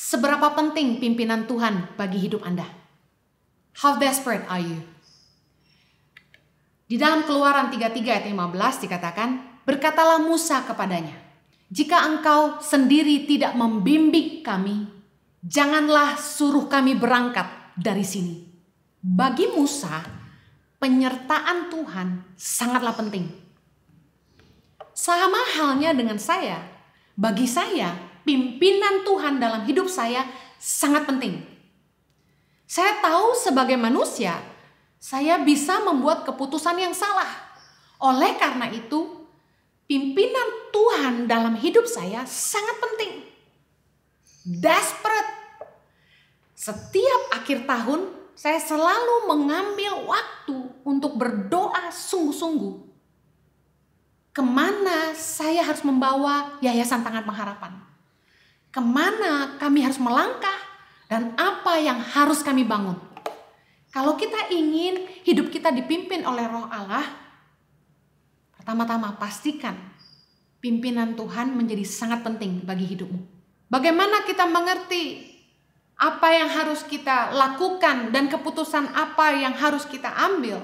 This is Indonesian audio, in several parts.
Seberapa penting pimpinan Tuhan bagi hidup Anda? How desperate are you? Di dalam Keluaran 33 ayat 15 dikatakan, berkatalah Musa kepadanya, jika engkau sendiri tidak membimbing kami, janganlah suruh kami berangkat dari sini. Bagi Musa, penyertaan Tuhan sangatlah penting. Sama halnya dengan saya, bagi saya, pimpinan Tuhan dalam hidup saya sangat penting. Saya tahu sebagai manusia, saya bisa membuat keputusan yang salah. Oleh karena itu, pimpinan Tuhan dalam hidup saya sangat penting. Desperate. Setiap akhir tahun, saya selalu mengambil waktu untuk berdoa sungguh-sungguh. Kemana saya harus membawa Yayasan Tangan Pengharapan? Kemana kami harus melangkah dan apa yang harus kami bangun. Kalau kita ingin hidup kita dipimpin oleh Roh Allah, pertama-tama pastikan pimpinan Tuhan menjadi sangat penting bagi hidupmu. Bagaimana kita mengerti apa yang harus kita lakukan dan keputusan apa yang harus kita ambil?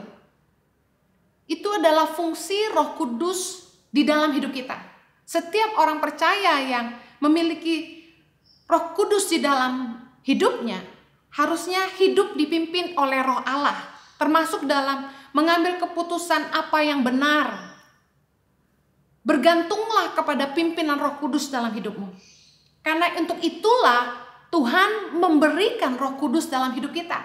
Itu adalah fungsi Roh Kudus di dalam hidup kita. Setiap orang percaya yang memiliki Roh Kudus di dalam hidupnya, harusnya hidup dipimpin oleh Roh Allah, termasuk dalam mengambil keputusan apa yang benar. Bergantunglah kepada pimpinan Roh Kudus dalam hidupmu. Karena untuk itulah Tuhan memberikan Roh Kudus dalam hidup kita.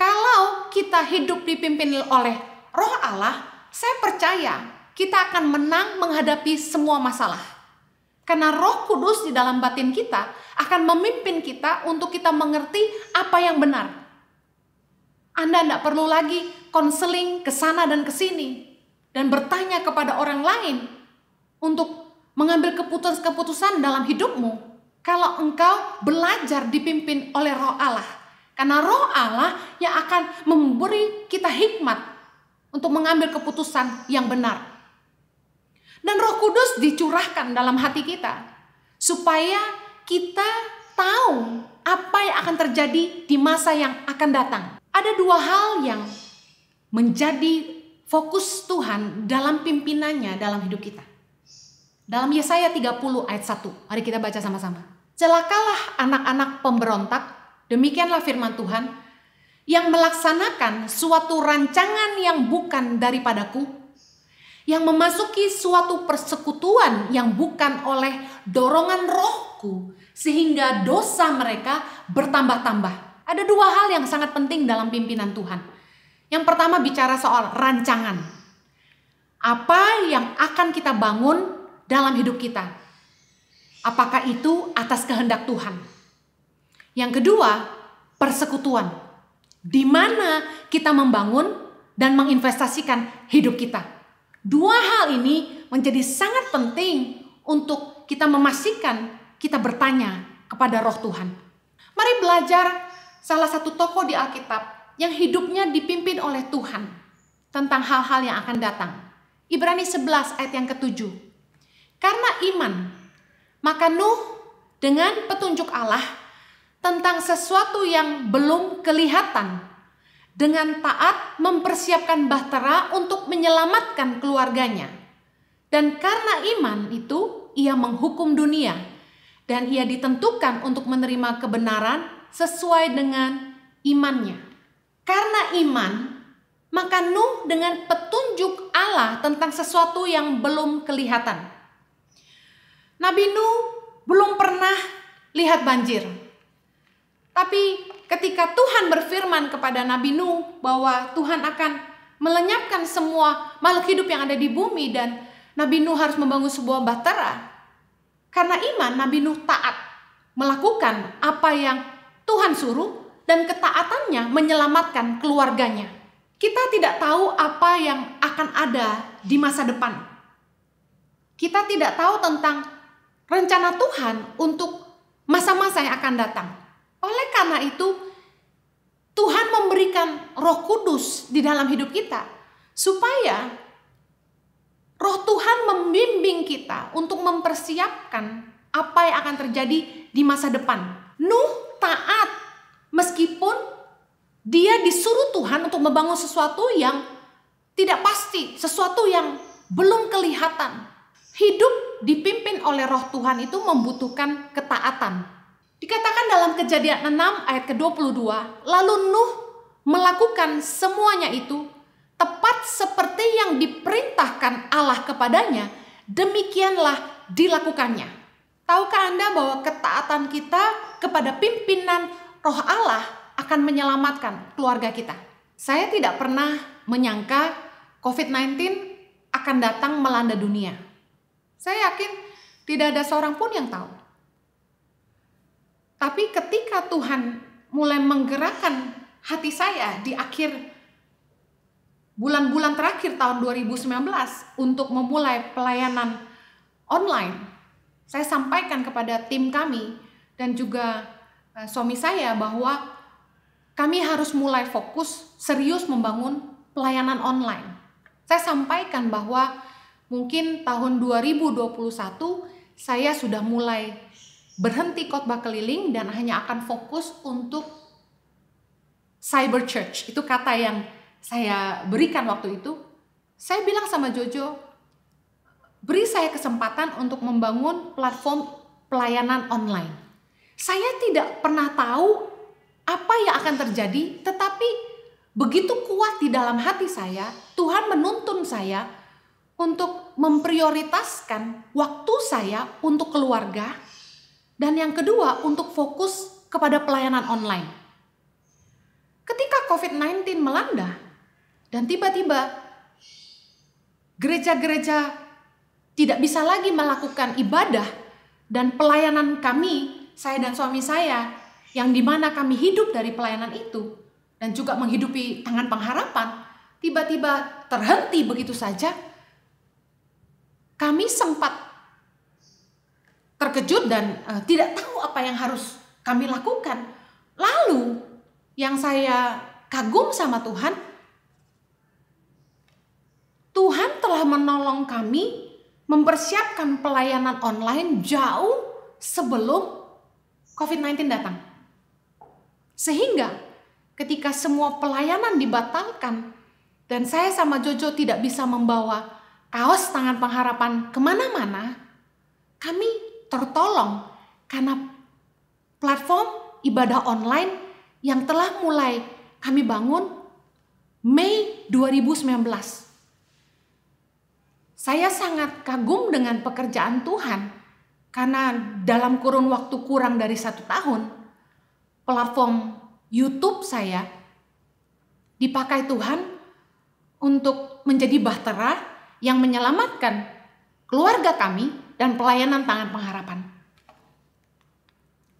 Kalau kita hidup dipimpin oleh Roh Allah, saya percaya kita akan menang menghadapi semua masalah. Karena Roh Kudus di dalam batin kita akan memimpin kita untuk kita mengerti apa yang benar. Anda tidak perlu lagi konseling ke sana dan ke sini dan bertanya kepada orang lain untuk mengambil keputusan-keputusan dalam hidupmu kalau engkau belajar dipimpin oleh Roh Allah. Karena Roh Allah yang akan memberi kita hikmat untuk mengambil keputusan yang benar. Dan Roh Kudus dicurahkan dalam hati kita supaya kita tahu apa yang akan terjadi di masa yang akan datang. Ada dua hal yang menjadi fokus Tuhan dalam pimpinannya dalam hidup kita. Dalam Yesaya 30 ayat 1, mari kita baca sama-sama. Celakalah anak-anak pemberontak, demikianlah firman Tuhan, yang melaksanakan suatu rancangan yang bukan daripadaku, yang memasuki suatu persekutuan yang bukan oleh dorongan rohku, sehingga dosa mereka bertambah-tambah. Ada dua hal yang sangat penting dalam pimpinan Tuhan. Yang pertama bicara soal rancangan. Apa yang akan kita bangun dalam hidup kita? Apakah itu atas kehendak Tuhan? Yang kedua, persekutuan. Di mana kita membangun dan menginvestasikan hidup kita? Dua hal ini menjadi sangat penting untuk kita memastikan kita bertanya kepada Roh Tuhan. Mari belajar salah satu tokoh di Alkitab yang hidupnya dipimpin oleh Tuhan tentang hal-hal yang akan datang. Ibrani 11 ayat yang ke-7. Karena iman, maka Nuh dengan petunjuk Allah tentang sesuatu yang belum kelihatan, dengan taat mempersiapkan bahtera untuk menyelamatkan keluarganya. Dan karena iman itu, ia menghukum dunia. Dan ia ditentukan untuk menerima kebenaran sesuai dengan imannya. Karena iman, maka Nuh dengan petunjuk Allah tentang sesuatu yang belum kelihatan. Nabi Nuh belum pernah lihat banjir. Tapi ketika Tuhan berfirman kepada Nabi Nuh bahwa Tuhan akan melenyapkan semua makhluk hidup yang ada di bumi dan Nabi Nuh harus membangun sebuah bahtera, karena iman Nabi Nuh taat melakukan apa yang Tuhan suruh dan ketaatannya menyelamatkan keluarganya. Kita tidak tahu apa yang akan ada di masa depan. Kita tidak tahu tentang rencana Tuhan untuk masa-masa yang akan datang. Oleh karena itu, Tuhan memberikan Roh Kudus di dalam hidup kita supaya Roh Tuhan membimbing kita untuk mempersiapkan apa yang akan terjadi di masa depan. Nuh taat meskipun dia disuruh Tuhan untuk membangun sesuatu yang tidak pasti, sesuatu yang belum kelihatan. Hidup dipimpin oleh roh Tuhan itu membutuhkan ketaatan. Dikatakan dalam Kejadian 6 ayat ke-22, lalu Nuh melakukan semuanya itu tepat seperti yang diperintahkan Allah kepadanya, demikianlah dilakukannya. Tahukah Anda bahwa ketaatan kita kepada pimpinan roh Allah akan menyelamatkan keluarga kita? Saya tidak pernah menyangka COVID-19 akan datang melanda dunia. Saya yakin tidak ada seorang pun yang tahu. Tapi ketika Tuhan mulai menggerakkan hati saya di akhir bulan-bulan terakhir tahun 2019 untuk memulai pelayanan online, saya sampaikan kepada tim kami dan juga suami saya bahwa kami harus mulai fokus serius membangun pelayanan online. Saya sampaikan bahwa mungkin tahun 2021 saya sudah mulai berhenti khotbah keliling dan hanya akan fokus untuk cyber church. Itu kata yang saya berikan waktu itu. Saya bilang sama Jojo, beri saya kesempatan untuk membangun platform pelayanan online. Saya tidak pernah tahu apa yang akan terjadi, tetapi begitu kuat di dalam hati saya, Tuhan menuntun saya untuk memprioritaskan waktu saya untuk keluarga. Dan yang kedua, untuk fokus kepada pelayanan online. Ketika COVID-19 melanda dan tiba-tiba gereja-gereja tidak bisa lagi melakukan ibadah dan pelayanan kami, saya dan suami saya, yang dimana kami hidup dari pelayanan itu dan juga menghidupi Tangan Pengharapan, tiba-tiba terhenti begitu saja. Kami sempat terkejut dan tidak tahu apa yang harus kami lakukan. Lalu yang saya kagum sama Tuhan, Tuhan telah menolong kami mempersiapkan pelayanan online jauh sebelum COVID-19 datang. Sehingga ketika semua pelayanan dibatalkan dan saya sama Jojo tidak bisa membawa kaos Tangan Pengharapan kemana-mana, kami tertolong karena platform ibadah online yang telah mulai kami bangun Mei 2019. Saya sangat kagum dengan pekerjaan Tuhan karena dalam kurun waktu kurang dari 1 tahun, platform YouTube saya dipakai Tuhan untuk menjadi bahtera yang menyelamatkan keluarga kami dan pelayanan Tangan Pengharapan.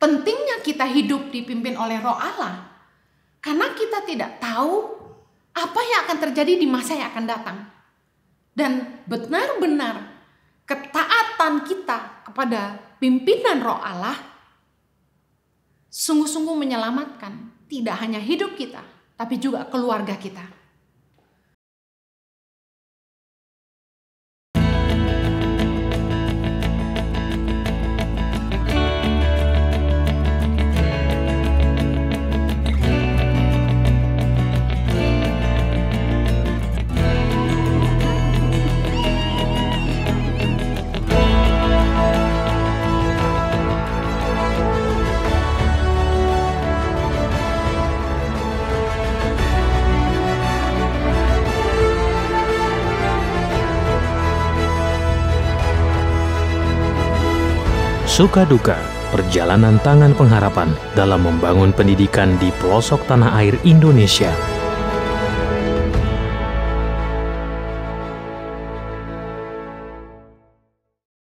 Pentingnya kita hidup dipimpin oleh roh Allah, karena kita tidak tahu apa yang akan terjadi di masa yang akan datang. Dan benar-benar ketaatan kita kepada pimpinan roh Allah sungguh-sungguh menyelamatkan tidak hanya hidup kita, tapi juga keluarga kita. Suka duka perjalanan Tangan Pengharapan dalam membangun pendidikan di pelosok tanah air Indonesia.